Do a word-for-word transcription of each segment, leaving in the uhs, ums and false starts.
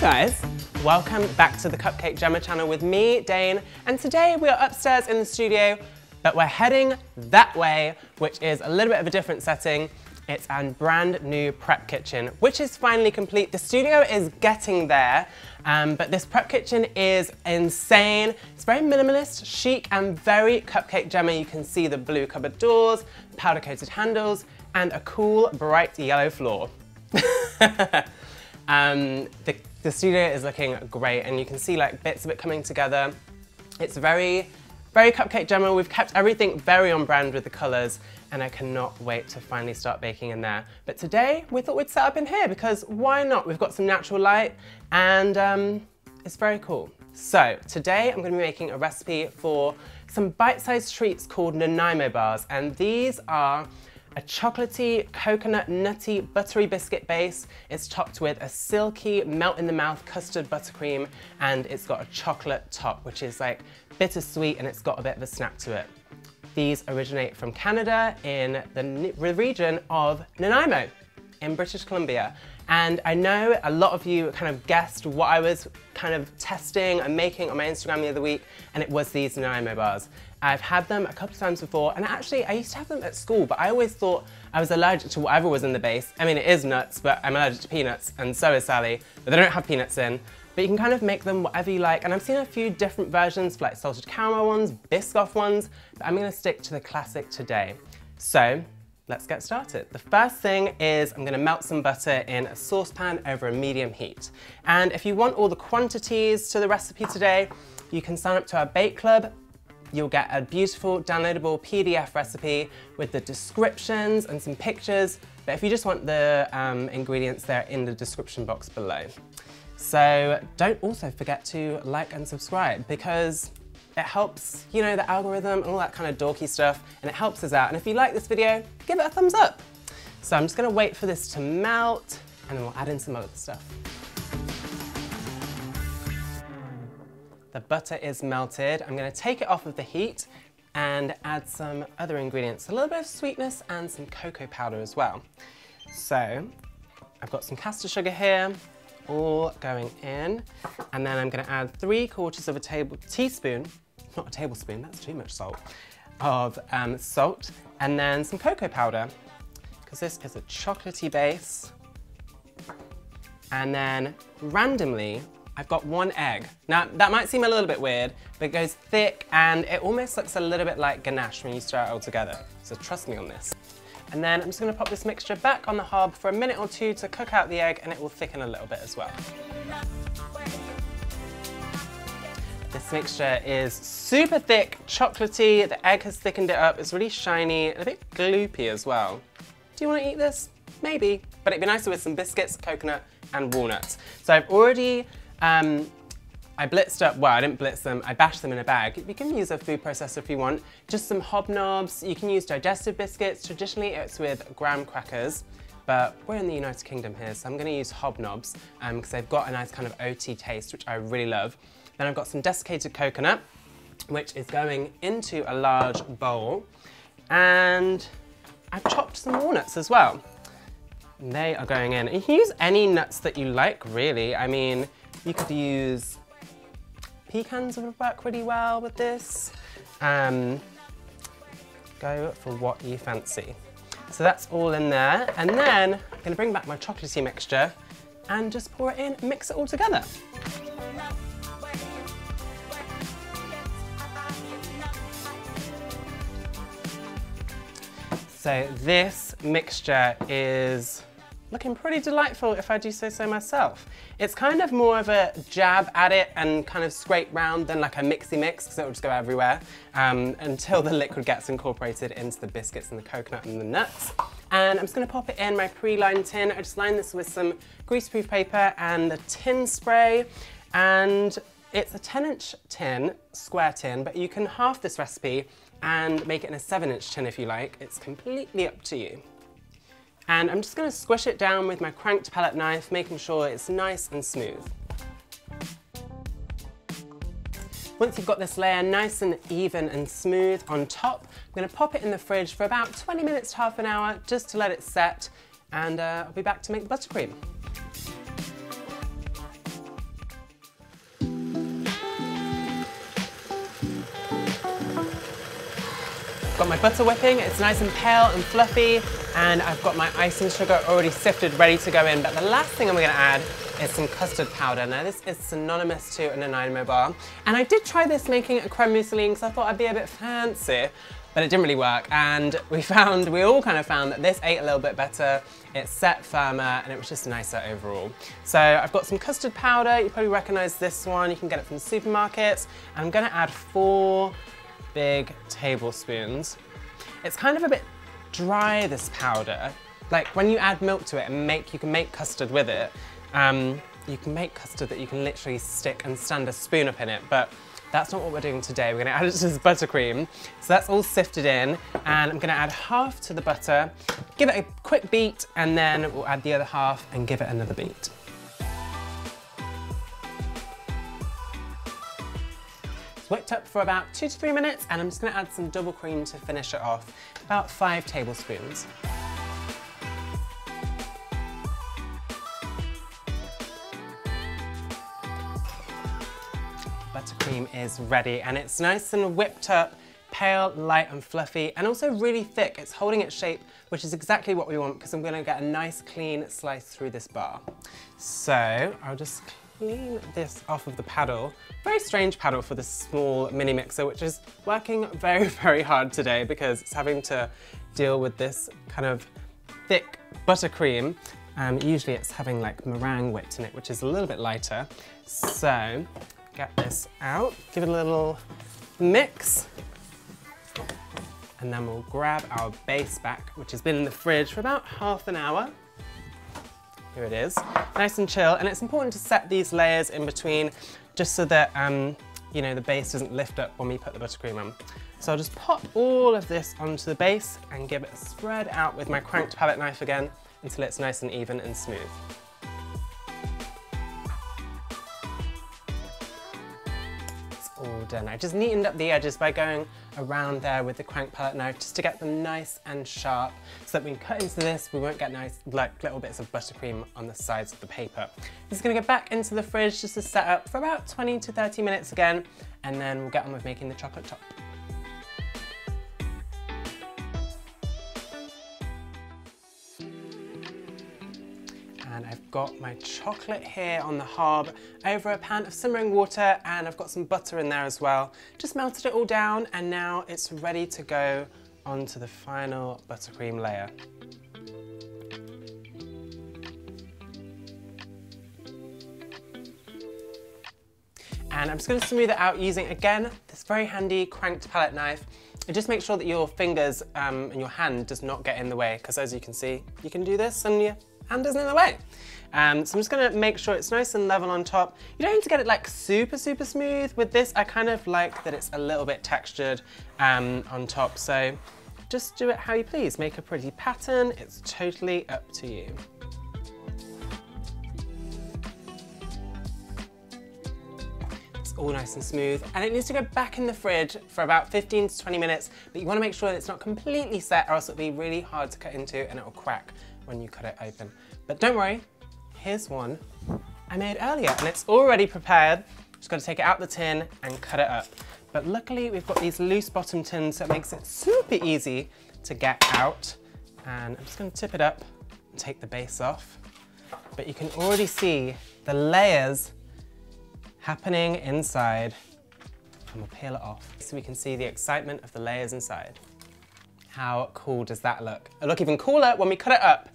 Hi guys, welcome back to the Cupcake Jemma channel with me, Dane, and today we are upstairs in the studio, but we're heading that way, which is a little bit of a different setting. It's our brand new prep kitchen, which is finally complete. The studio is getting there, um, but this prep kitchen is insane. It's very minimalist, chic, and very Cupcake Jemma. You can see the blue cupboard doors, powder coated handles, and a cool, bright yellow floor. Um, the, the studio is looking great, and you can see like bits of it coming together. It's very, very Cupcake Jemma. We've kept everything very on brand with the colours, and I cannot wait to finally start baking in there. But today we thought we'd set up in here because why not? We've got some natural light, and um, it's very cool. So today I'm going to be making a recipe for some bite-sized treats called Nanaimo Bars, and these are a chocolatey, coconut, nutty, buttery biscuit base. It's topped with a silky, melt-in-the-mouth custard buttercream, and it's got a chocolate top, which is like bittersweet, and it's got a bit of a snap to it. These originate from Canada in the region of Nanaimo in British Columbia. And I know a lot of you kind of guessed what I was kind of testing and making on my Instagram the other week, and it was these Nanaimo Bars. I've had them a couple of times before, and actually I used to have them at school, but I always thought I was allergic to whatever was in the base. I mean, it is nuts, but I'm allergic to peanuts, and so is Sally, but they don't have peanuts in. But you can kind of make them whatever you like, and I've seen a few different versions, like salted caramel ones, Biscoff ones, but I'm gonna stick to the classic today. So, let's get started. The first thing is I'm gonna melt some butter in a saucepan over a medium heat. And if you want all the quantities to the recipe today, you can sign up to our bake club. You'll get a beautiful downloadable P D F recipe with the descriptions and some pictures. But if you just want the um, ingredients, they're in the description box below. So don't also forget to like and subscribe, because it helps, you know, the algorithm and all that kind of dorky stuff, and it helps us out. And if you like this video, give it a thumbs up. So I'm just gonna wait for this to melt, and then we'll add in some other stuff. The butter is melted. I'm gonna take it off of the heat and add some other ingredients, a little bit of sweetness and some cocoa powder as well. So I've got some caster sugar here, all going in. And then I'm gonna add three quarters of a table teaspoon not a tablespoon, that's too much salt, of um, salt, and then some cocoa powder, because this is a chocolatey base. And then randomly, I've got one egg. Now, that might seem a little bit weird, but it goes thick, and it almost looks a little bit like ganache when you stir it all together, so trust me on this. And then I'm just gonna pop this mixture back on the hob for a minute or two to cook out the egg, and it will thicken a little bit as well. This mixture is super thick, chocolatey. The egg has thickened it up. It's really shiny and a bit gloopy as well. Do you want to eat this? Maybe. But it'd be nicer with some biscuits, coconut, and walnuts. So I've already, um, I blitzed up, well, I didn't blitz them, I bashed them in a bag. You can use a food processor if you want. Just some Hobnobs. You can use digestive biscuits. Traditionally, it's with graham crackers, but we're in the United Kingdom here, so I'm gonna use Hobnobs because um, they've got a nice kind of oaty taste, which I really love. Then I've got some desiccated coconut, which is going into a large bowl. And I've chopped some walnuts as well. And they are going in. And you can use any nuts that you like, really. I mean, you could use pecans would work really well with this. Um, go for what you fancy. So that's all in there. And then I'm gonna bring back my chocolatey mixture and just pour it in, mix it all together. So this mixture is looking pretty delightful, if I do say so myself. It's kind of more of a jab at it and kind of scrape round than like a mixy mix, because it will just go everywhere um, until the liquid gets incorporated into the biscuits and the coconut and the nuts. And I'm just gonna pop it in my pre-lined tin. I just lined this with some greaseproof paper and a tin spray. And it's a ten inch tin, square tin, but you can half this recipe and make it in a seven inch tin if you like. It's completely up to you. And I'm just gonna squish it down with my cranked palette knife, making sure it's nice and smooth. Once you've got this layer nice and even and smooth on top, I'm gonna pop it in the fridge for about twenty minutes to half an hour, just to let it set. And uh, I'll be back to make the buttercream. got my butter whipping, it's nice and pale and fluffy, and I've got my icing sugar already sifted, ready to go in. But the last thing I'm gonna add is some custard powder. Now this is synonymous to a Nanaimo bar, and I did try this making a creme mousseline because I thought I'd be a bit fancy, but it didn't really work, and we found, we all kind of found that this ate a little bit better, it set firmer, and it was just nicer overall. So I've got some custard powder, you probably recognize this one, you can get it from supermarkets, and I'm gonna add four big tablespoons. It's kind of a bit dry, this powder, like when you add milk to it and make, you can make custard with it, um, you can make custard that you can literally stick and stand a spoon up in it, but that's not what we're doing today. We're gonna add it to this buttercream. So that's all sifted in, and I'm gonna add half to the butter, give it a quick beat, and then we'll add the other half and give it another beat. It's whipped up for about two to three minutes, and I'm just gonna add some double cream to finish it off, about five tablespoons. Buttercream is ready, and it's nice and whipped up, pale, light and fluffy, and also really thick. It's holding its shape, which is exactly what we want, because I'm gonna get a nice clean slice through this bar. So I'll just clean this off of the paddle. Very strange paddle for this small mini mixer, which is working very, very hard today because it's having to deal with this kind of thick buttercream. Um, usually it's having like meringue whipped in it, which is a little bit lighter. So get this out, give it a little mix, and then we'll grab our base back, which has been in the fridge for about half an hour. Here it is, nice and chill, and it's important to set these layers in between just so that um, you know, the base doesn't lift up when we put the buttercream on. So I'll just pop all of this onto the base and give it a spread out with my cranked palette knife again until it's nice and even and smooth. All done. I just neatened up the edges by going around there with the crank palette knife just to get them nice and sharp so that when we cut into this we won't get nice like little bits of buttercream on the sides of the paper. This is going to go back into the fridge just to set up for about twenty to thirty minutes again, and then we'll get on with making the chocolate top. And I've got my chocolate here on the hob over a pan of simmering water, and I've got some butter in there as well. Just melted it all down, and now it's ready to go onto the final buttercream layer. And I'm just going to smooth it out using, again, this very handy cranked palette knife. And just make sure that your fingers um, and your hand does not get in the way, because as you can see, you can do this and you and isn't in the way. Um, so I'm just gonna make sure it's nice and level on top. You don't need to get it like super, super smooth. With this, I kind of like that it's a little bit textured um, on top. So just do it how you please. Make a pretty pattern. It's totally up to you. All nice and smooth, and it needs to go back in the fridge for about fifteen to twenty minutes, but you want to make sure that it's not completely set or else it'll be really hard to cut into and it'll crack when you cut it open. But don't worry, here's one I made earlier and it's already prepared. Just got to take it out the tin and cut it up. But luckily we've got these loose bottom tins, so it makes it super easy to get out. And I'm just going to tip it up and take the base off. But you can already see the layers happening inside, and we'll peel it off so we can see the excitement of the layers inside. How cool does that look? It'll look even cooler when we cut it up.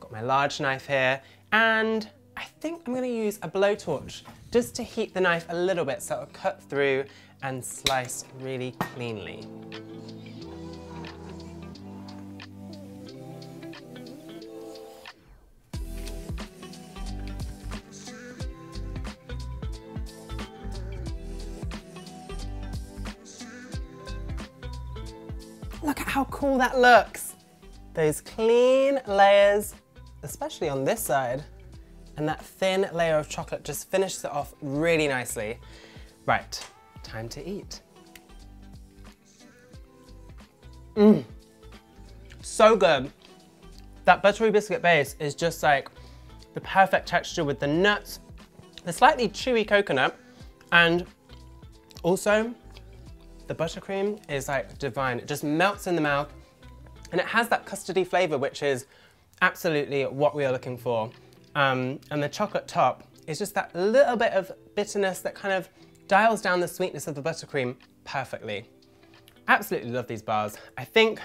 Got my large knife here, and I think I'm gonna use a blowtorch just to heat the knife a little bit so it'll cut through and slice really cleanly. Look at how cool that looks. Those clean layers, especially on this side, and that thin layer of chocolate just finishes it off really nicely. Right, time to eat. Mmm, so good. That buttery biscuit base is just like the perfect texture with the nuts, the slightly chewy coconut, and also The buttercream is like divine. It just melts in the mouth and it has that custardy flavor, which is absolutely what we are looking for. Um, and the chocolate top is just that little bit of bitterness that kind of dials down the sweetness of the buttercream perfectly. Absolutely love these bars. I think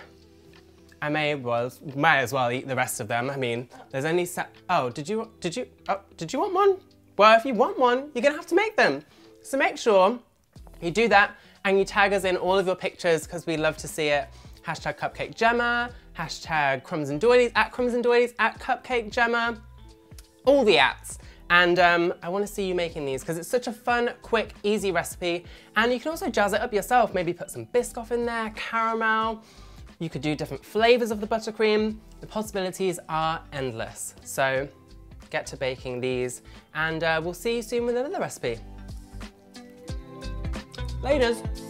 I may well might as well eat the rest of them. I mean, there's only sa oh, did you did you oh, did you want one? Well, if you want one, you're gonna have to make them. So make sure you do that and you tag us in all of your pictures because we love to see it. Hashtag Cupcake Jemma, hashtag Crumbs and Doilies, at Crumbs and Doilies, at Cupcake Jemma, all the ats. And um, I wanna see you making these because it's such a fun, quick, easy recipe. And you can also jazz it up yourself. Maybe put some Biscoff in there, caramel. You could do different flavors of the buttercream. The possibilities are endless. So get to baking these and uh, we'll see you soon with another recipe. Laters.